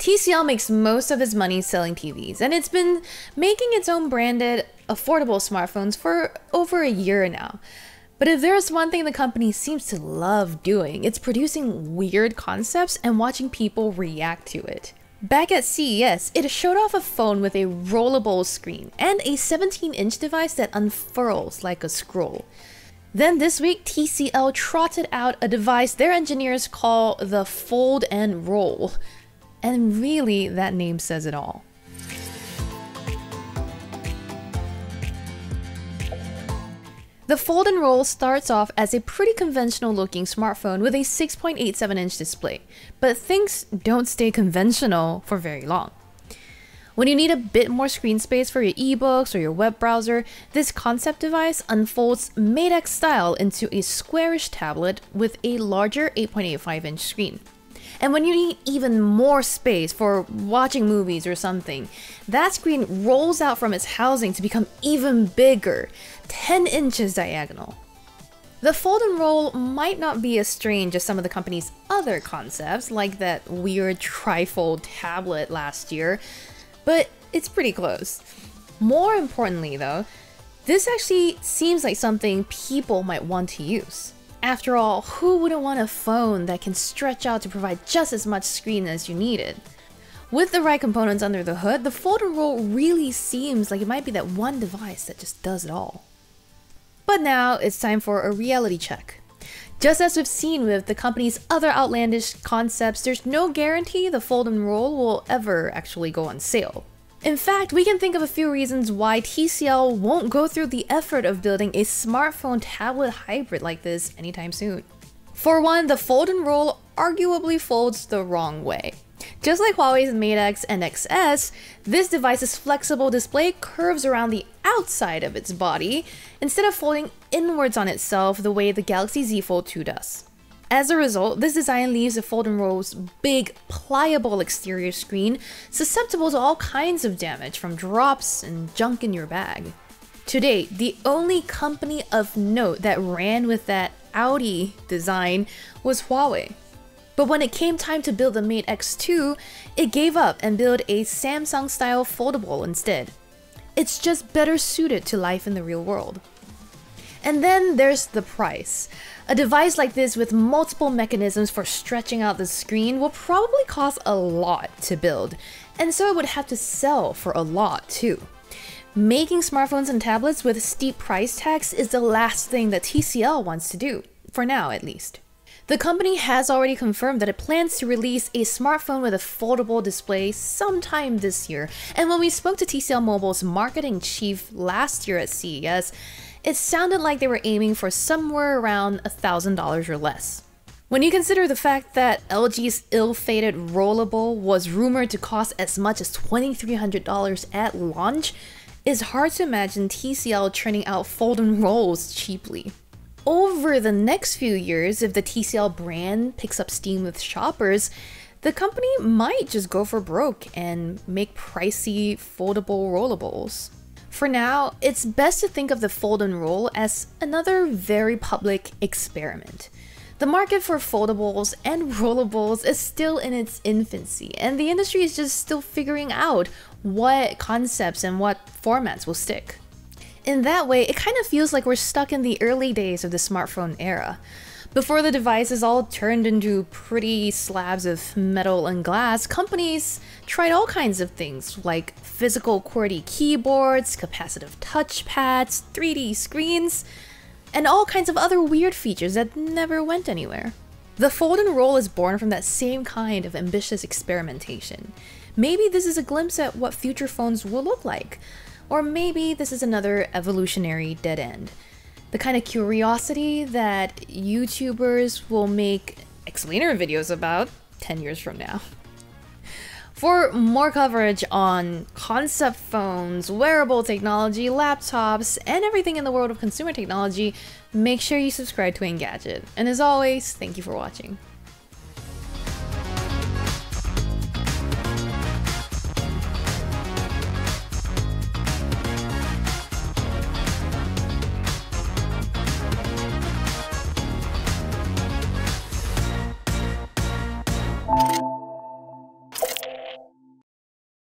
TCL makes most of his money selling TVs, and it's been making its own branded, affordable smartphones for over a year now. But if there's one thing the company seems to love doing, it's producing weird concepts and watching people react to it. Back at CES, it showed off a phone with a rollable screen and a 17-inch device that unfurls like a scroll. Then this week, TCL trotted out a device their engineers call the Fold 'N Roll. And really, that name says it all. The Fold 'N Roll starts off as a pretty conventional looking smartphone with a 6.87-inch display, but things don't stay conventional for very long. When you need a bit more screen space for your ebooks or your web browser, this concept device unfolds Mate X style into a squarish tablet with a larger 8.85-inch screen. And when you need even more space for watching movies or something, that screen rolls out from its housing to become even bigger, 10 inches diagonal. The Fold 'N Roll might not be as strange as some of the company's other concepts, like that weird trifold tablet last year, but it's pretty close. More importantly though, this actually seems like something people might want to use. After all, who wouldn't want a phone that can stretch out to provide just as much screen as you needed? With the right components under the hood, the Fold 'N Roll really seems like it might be that one device that just does it all. But now it's time for a reality check. Just as we've seen with the company's other outlandish concepts, there's no guarantee the Fold 'N Roll will ever actually go on sale. In fact, we can think of a few reasons why TCL won't go through the effort of building a smartphone tablet hybrid like this anytime soon. For one, the Fold 'N Roll arguably folds the wrong way. Just like Huawei's Mate X and XS, this device's flexible display curves around the outside of its body instead of folding inwards on itself the way the Galaxy Z Fold 2 does. As a result, this design leaves the Fold 'N Roll's big, pliable exterior screen susceptible to all kinds of damage from drops and junk in your bag. To date, the only company of note that ran with that Audi design was Huawei. But when it came time to build the Mate X2, it gave up and built a Samsung-style foldable instead. It's just better suited to life in the real world. And then there's the price. A device like this with multiple mechanisms for stretching out the screen will probably cost a lot to build, and so it would have to sell for a lot too. Making smartphones and tablets with steep price tags is the last thing that TCL wants to do, for now at least. The company has already confirmed that it plans to release a smartphone with a foldable display sometime this year, and when we spoke to TCL Mobile's marketing chief last year at CES, it sounded like they were aiming for somewhere around $1,000 or less. When you consider the fact that LG's ill-fated rollable was rumored to cost as much as $2,300 at launch, it's hard to imagine TCL churning out Fold 'N Rolls cheaply. Over the next few years, if the TCL brand picks up steam with shoppers, the company might just go for broke and make pricey foldable rollables. For now, it's best to think of the Fold 'N Roll as another very public experiment. The market for foldables and rollables is still in its infancy, and the industry is just still figuring out what concepts and what formats will stick. In that way, it kind of feels like we're stuck in the early days of the smartphone era, before the device is all turned into pretty slabs of metal and glass. Companies tried all kinds of things like physical QWERTY keyboards, capacitive touchpads, 3D screens, and all kinds of other weird features that never went anywhere. The Fold 'N Roll is born from that same kind of ambitious experimentation. Maybe this is a glimpse at what future phones will look like. Or maybe this is another evolutionary dead end. The kind of curiosity that YouTubers will make explainer videos about 10 years from now. For more coverage on concept phones, wearable technology, laptops, and everything in the world of consumer technology, make sure you subscribe to Engadget. And as always, thank you for watching.